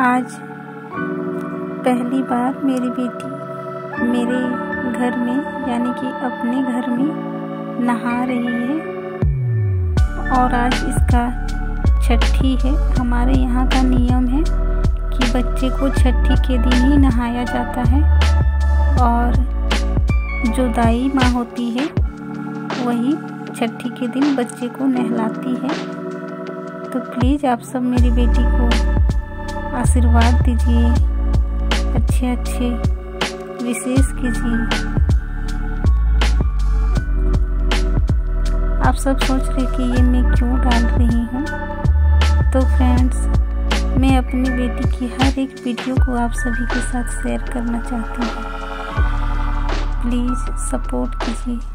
आज पहली बार मेरी बेटी मेरे घर में यानी कि अपने घर में नहा रही है और आज इसका छठी है। हमारे यहाँ का नियम है कि बच्चे को छठी के दिन ही नहाया जाता है और जो दाई माँ होती है वही छठी के दिन बच्चे को नहलाती है। तो प्लीज़ आप सब मेरी बेटी को आशीर्वाद दीजिए, अच्छे विशेष कीजिए। आप सब सोच रहे कि ये मैं क्यों डाल रही हूँ, तो फ्रेंड्स मैं अपनी बेटी की हर एक वीडियो को आप सभी के साथ शेयर करना चाहती हूँ। प्लीज़ सपोर्ट कीजिए।